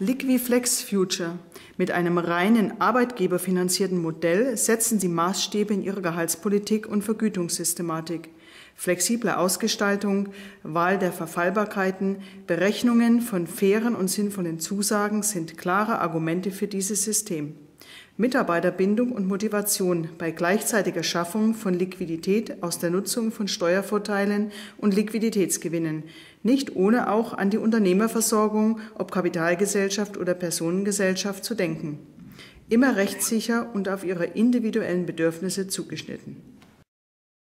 LiquiFlex Future. Mit einem reinen arbeitgeberfinanzierten Modell setzen Sie Maßstäbe in Ihrer Gehaltspolitik und Vergütungssystematik. Flexible Ausgestaltung, Wahl der Verfallbarkeiten, Berechnungen von fairen und sinnvollen Zusagen sind klare Argumente für dieses System. Mitarbeiterbindung und Motivation bei gleichzeitiger Schaffung von Liquidität aus der Nutzung von Steuervorteilen und Liquiditätsgewinnen, nicht ohne auch an die Unternehmerversorgung, ob Kapitalgesellschaft oder Personengesellschaft, zu denken. Immer rechtssicher und auf ihre individuellen Bedürfnisse zugeschnitten.